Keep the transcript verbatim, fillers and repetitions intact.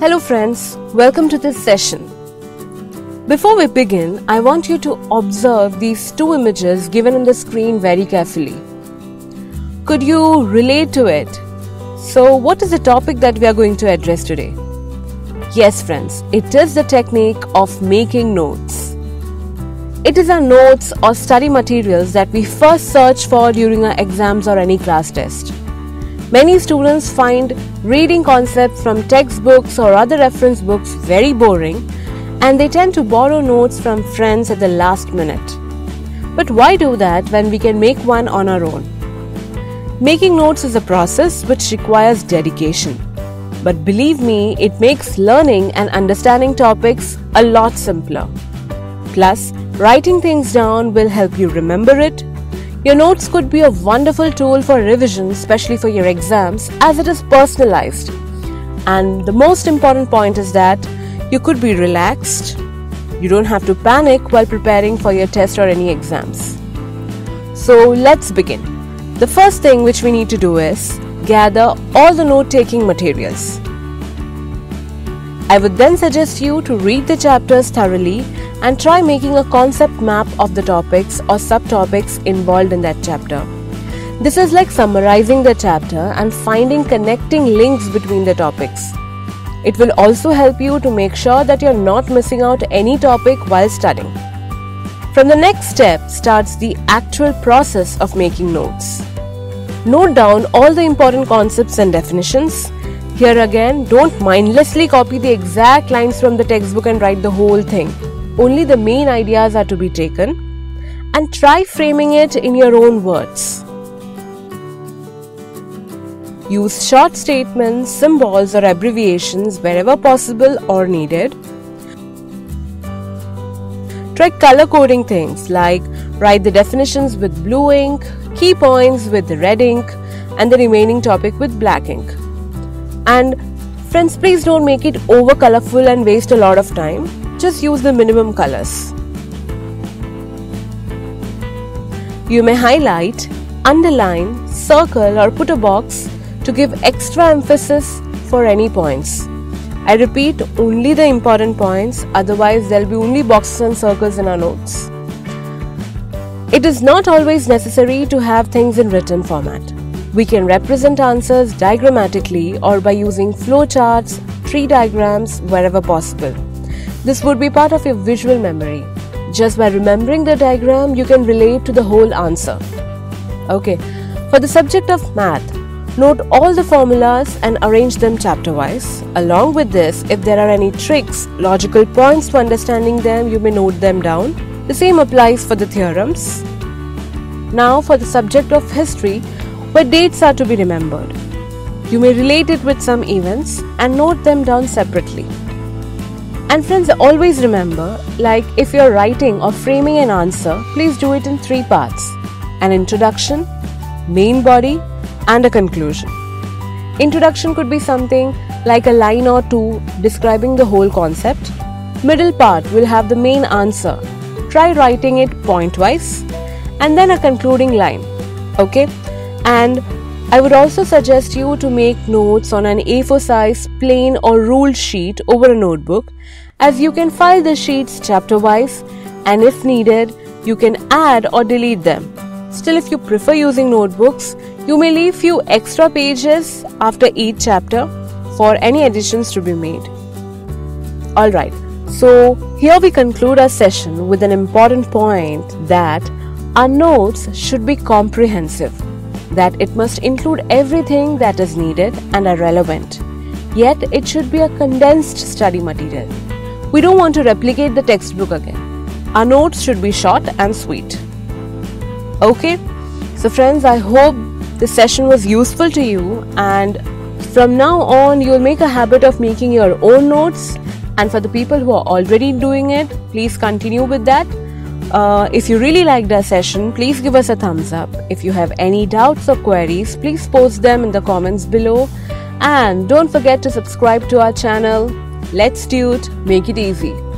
Hello friends, welcome to this session. Before we begin, I want you to observe these two images given on the screen very carefully. Could you relate to it? So what is the topic that we are going to address today? Yes friends, it is the technique of making notes. It is our notes or study materials that we first search for during our exams or any class test. Many students find reading concepts from textbooks or other reference books very boring, and they tend to borrow notes from friends at the last minute. But why do that when we can make one on our own? Making notes is a process which requires dedication. But believe me, it makes learning and understanding topics a lot simpler. Plus, writing things down will help you remember it. Your notes could be a wonderful tool for revision, especially for your exams, as it is personalized. And the most important point is that you could be relaxed. You don't have to panic while preparing for your test or any exams. So let's begin. The first thing which we need to do is gather all the note-taking materials. I would then suggest you to read the chapters thoroughly and try making a concept map of the topics or subtopics involved in that chapter. This is like summarizing the chapter and finding connecting links between the topics. It will also help you to make sure that you're not missing out any topic while studying. From the next step starts the actual process of making notes. Note down all the important concepts and definitions. Here again, don't mindlessly copy the exact lines from the textbook and write the whole thing. Only the main ideas are to be taken, and try framing it in your own words. Use short statements, symbols or abbreviations wherever possible or needed. Try color coding things like write the definitions with blue ink, key points with red ink, and the remaining topic with black ink. And friends, please don't make it over colorful and waste a lot of time. Just use the minimum colors. You may highlight, underline, circle or put a box to give extra emphasis for any points. I repeat, only the important points, otherwise there will be only boxes and circles in our notes. It is not always necessary to have things in written format. We can represent answers diagrammatically or by using flowcharts, tree diagrams wherever possible. This would be part of your visual memory. Just by remembering the diagram, you can relate to the whole answer. Okay, for the subject of math, note all the formulas and arrange them chapter-wise. Along with this, if there are any tricks, logical points to understanding them, you may note them down. The same applies for the theorems. Now for the subject of history, where dates are to be remembered. You may relate it with some events and note them down separately. And friends, always remember, like if you're writing or framing an answer, please do it in three parts: an introduction, main body, and a conclusion. Introduction could be something like a line or two describing the whole concept. Middle part will have the main answer. Try writing it point-wise, and then a concluding line. Okay? And I would also suggest you to make notes on an A four size plain or ruled sheet over a notebook, as you can file the sheets chapter wise, and if needed you can add or delete them. Still, if you prefer using notebooks, you may leave few extra pages after each chapter for any additions to be made. Alright, so here we conclude our session with an important point that our notes should be comprehensive. That it must include everything that is needed and are relevant. Yet, it should be a condensed study material. We don't want to replicate the textbook again. Our notes should be short and sweet. Okay, so friends, I hope this session was useful to you, and from now on, you'll make a habit of making your own notes, and for the people who are already doing it, please continue with that. Uh, if you really liked our session, please give us a thumbs up. If you have any doubts or queries, please post them in the comments below. And don't forget to subscribe to our channel. Let's do it. Make it easy.